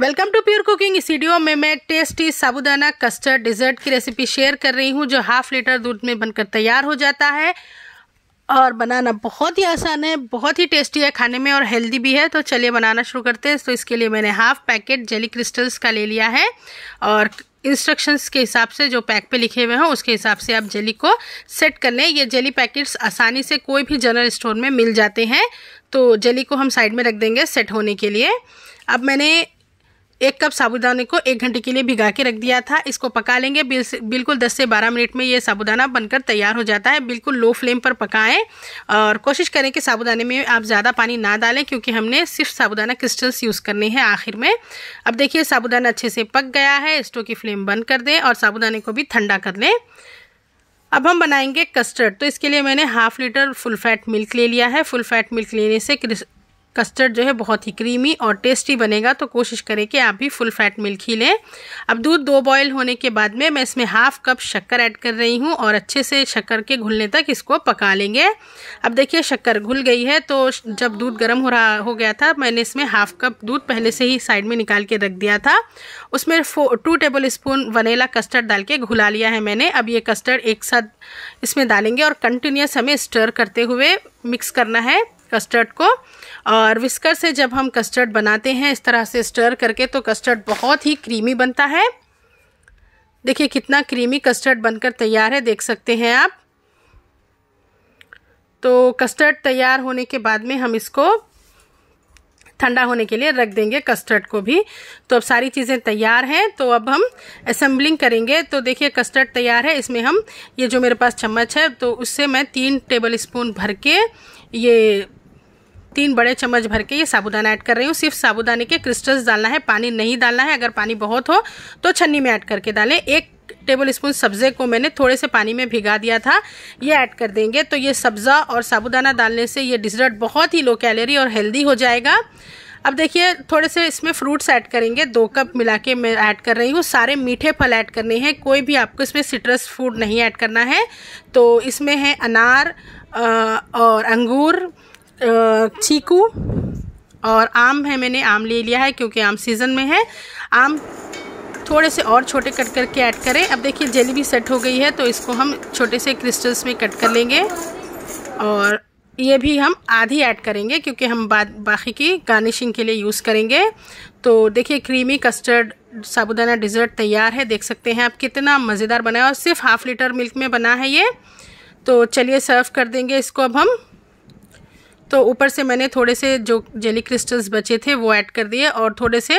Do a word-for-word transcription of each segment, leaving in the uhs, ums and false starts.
Welcome to pure cooking. इस video में मैं टेस्टी साबूदाना कस्टर्ड डिज़र्ट की रेसिपी शेयर कर रही हूँ जो हाफ लीटर दूध में बनकर तैयार हो जाता है और बनाना बहुत ही आसान है, बहुत ही टेस्टी है खाने में और हेल्दी भी है। तो चलिए बनाना शुरू करते हैं। तो इसके लिए मैंने हाफ पैकेट जेली क्रिस्टल्स का ले लिया है और इंस्ट्रक्शंस के हिसाब से जो पैक पे लिखे हुए हैं उसके हिसाब से आप जेली को सेट कर लें। ये जेली पैकेट्स आसानी से कोई भी जनरल स्टोर में मिल जाते हैं। तो जेली को हम साइड में रख देंगे सेट होने के लिए। अब मैंने एक कप साबूदाने को एक घंटे के लिए भिगा के रख दिया था। इसको पका लेंगे बिल्कुल दस से बारह मिनट में। ये साबूदाना बनकर तैयार हो जाता है। बिल्कुल लो फ्लेम पर पकाएं और कोशिश करें कि साबूदाने में आप ज़्यादा पानी ना डालें क्योंकि हमने सिर्फ साबूदाना क्रिस्टल्स यूज़ करने हैं आखिर में। अब देखिए साबूदाना अच्छे से पक गया है। स्टोव की फ्लेम बंद कर दें और साबूदाने को भी ठंडा कर लें। अब हम बनाएंगे कस्टर्ड। तो इसके लिए मैंने half litre full fat milk ले लिया है। फुल फैट मिल्क लेने से कस्टर्ड जो है बहुत ही क्रीमी और टेस्टी बनेगा। तो कोशिश करें कि आप भी फुल फैट मिल्क ही लें। अब दूध दो बॉयल होने के बाद में मैं इसमें हाफ कप शक्कर ऐड कर रही हूँ और अच्छे से शक्कर के घुलने तक इसको पका लेंगे। अब देखिए शक्कर घुल गई है। तो जब दूध गर्म हो रहा हो गया था मैंने इसमें हाफ कप दूध पहले से ही साइड में निकाल के रख दिया था। उसमें two tablespoon vanilla custard डाल के घुला लिया है मैंने। अब ये कस्टर्ड एक साथ इसमें डालेंगे और कंटिन्यूस हमें स्टर करते हुए मिक्स करना है कस्टर्ड को। और विस्कर से जब हम कस्टर्ड बनाते हैं इस तरह से स्टर करके तो कस्टर्ड बहुत ही क्रीमी बनता है। देखिए कितना क्रीमी कस्टर्ड बनकर तैयार है, देख सकते हैं आप। तो कस्टर्ड तैयार होने के बाद में हम इसको ठंडा होने के लिए रख देंगे कस्टर्ड को भी। तो अब सारी चीज़ें तैयार हैं। तो अब हम असेंबलिंग करेंगे। तो देखिए कस्टर्ड तैयार है। इसमें हम ये जो मेरे पास चम्मच है तो उससे मैं तीन टेबल स्पून भर के ये तीन बड़े चम्मच भर के ये साबूदाना ऐड कर रही हूँ। सिर्फ साबूदाने के क्रिस्टल्स डालना है, पानी नहीं डालना है। अगर पानी बहुत हो तो छन्नी में ऐड करके डालें। एक टेबल स्पून सब्जे को मैंने थोड़े से पानी में भिगा दिया था, ये ऐड कर देंगे। तो ये सब्ज़ा और साबूदाना डालने से ये डिज़र्ट बहुत ही लो कैलोरी और हेल्दी हो जाएगा। अब देखिए थोड़े से इसमें फ्रूट्स ऐड करेंगे, दो कप मिला के मैं ऐड कर रही हूँ। सारे मीठे फल ऐड करने हैं, कोई भी आपको इसमें सिट्रस फ्रूट नहीं ऐड करना है। तो इसमें है अनार और अंगूर, चीकू और आम है। मैंने आम ले लिया है क्योंकि आम सीज़न में है। आम थोड़े से और छोटे कट करके ऐड करें। अब देखिए जेली भी सेट हो गई है तो इसको हम छोटे से क्रिस्टल्स में कट कर लेंगे और ये भी हम आधी ऐड करेंगे क्योंकि हम बाद बाकी की गार्निशिंग के लिए यूज़ करेंगे। तो देखिए क्रीमी कस्टर्ड साबूदाना डिज़र्ट तैयार है, देख सकते हैं आप कितना मज़ेदार बना है और सिर्फ हाफ लीटर मिल्क में बना है ये। तो चलिए सर्व कर देंगे इसको अब हम। तो ऊपर से मैंने थोड़े से जो जेली क्रिस्टल्स बचे थे वो ऐड कर दिए और थोड़े से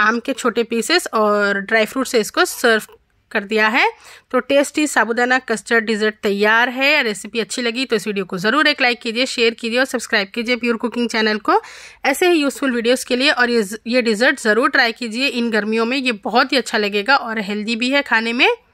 आम के छोटे पीसेस और ड्राई फ्रूट से इसको सर्व कर दिया है। तो टेस्टी साबूदाना कस्टर्ड डिज़र्ट तैयार है। रेसिपी अच्छी लगी तो इस वीडियो को ज़रूर एक लाइक कीजिए, शेयर कीजिए और सब्सक्राइब कीजिए प्योर कुकिंग चैनल को ऐसे ही यूज़फुल वीडियोस के लिए। और ये ये डिज़र्ट ज़रूर ट्राई कीजिए इन गर्मियों में, ये बहुत ही अच्छा लगेगा और हेल्दी भी है खाने में।